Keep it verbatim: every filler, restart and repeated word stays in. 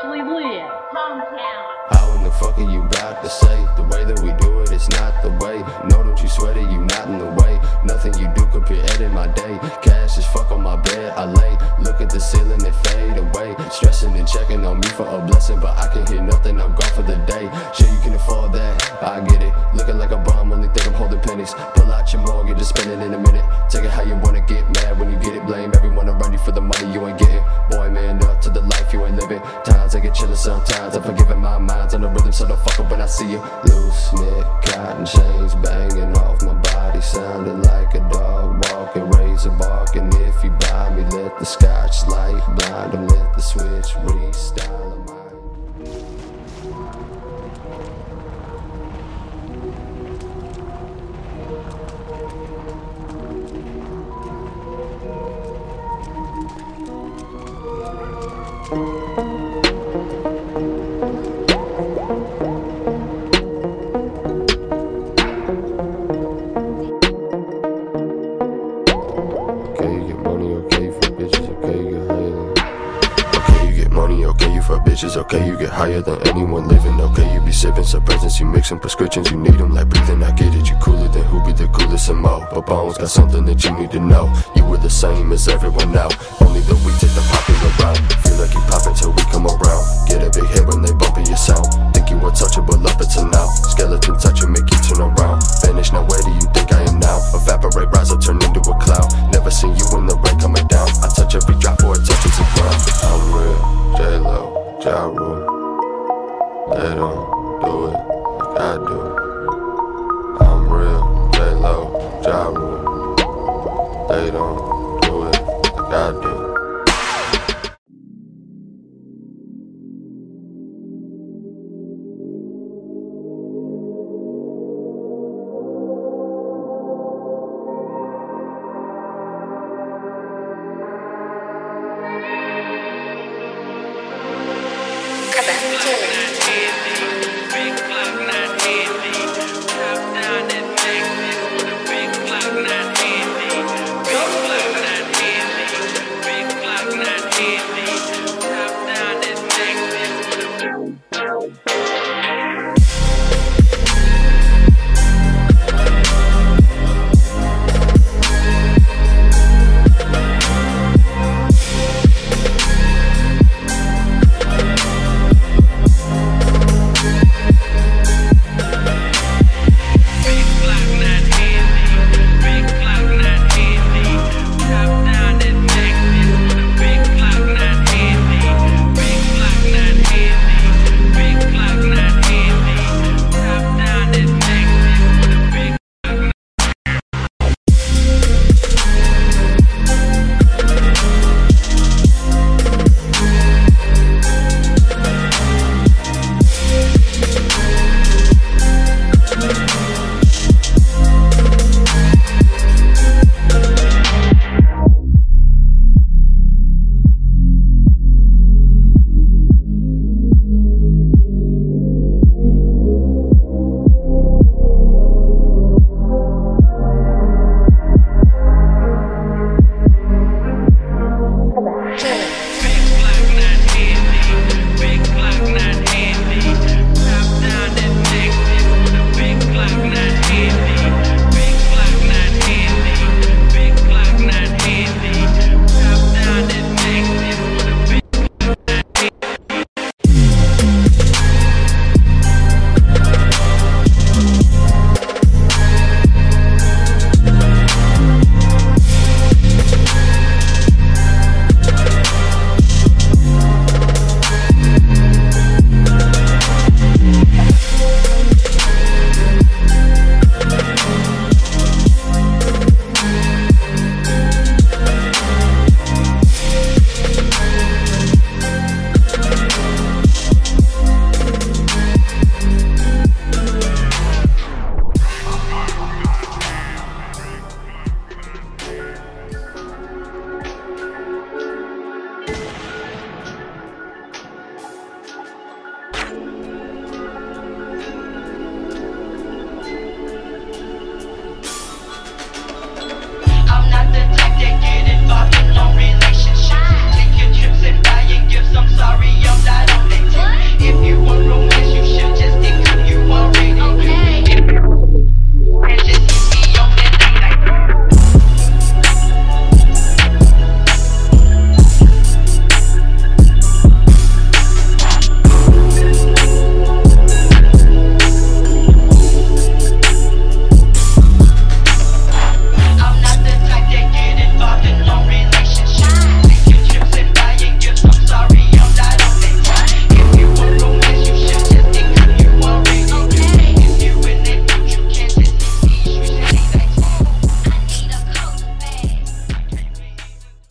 actually live. Hometown. How in the fuck are you about to say? The way that we do it, it's not the way. No, don't you sweat it, you not in the way. Nothing you do could put in my day. Cash is fuck on my bed, I lay. Look at the ceiling and fade away. Stressing and checking on me for a blessing, but I can hear nothing, I'm gone for the day. Sure you can afford that, I get it. Looking like a bomb, only think I'm holding pennies. Pull out your mortgage and spend it in a minute. Take it how you wanna, get mad when you get it. Blame everyone around you for the money you ain't getting. Boy, man, up to the life you ain't living. Times I get chillin' sometimes, I'm forgiving my mind's on the rhythm, so don't fuck up when I see you. Loose knit, cotton chains banging off my body, sounding like a dog walking, razor barking. If you buy me, let the scotch light blind them, let the switch restyle them. Okay, you get higher than anyone living. Okay, you be sipping suppressants, you mixing prescriptions, you need them like breathing. I get it, you cooler than who be the coolest and more. But Bones got something that you need to know. You were the same as everyone now, only that we take the popular route. Feel like you poppin' till we come around. Get a big hit when they bumpin' your sound. Think you untouchable up until now. Skeleton touch and make you turn around. Vanish, now where do you think I am now? Evaporate, rise or turn into a cloud. Never seen you in the rain coming down. I touch every drop or it touches the ground. I'm real, J-Lo, Ja Rule. They don't do it like I do. I'm real, J-Lo, Ja Rule. They don't do it like I do. We'll be right back.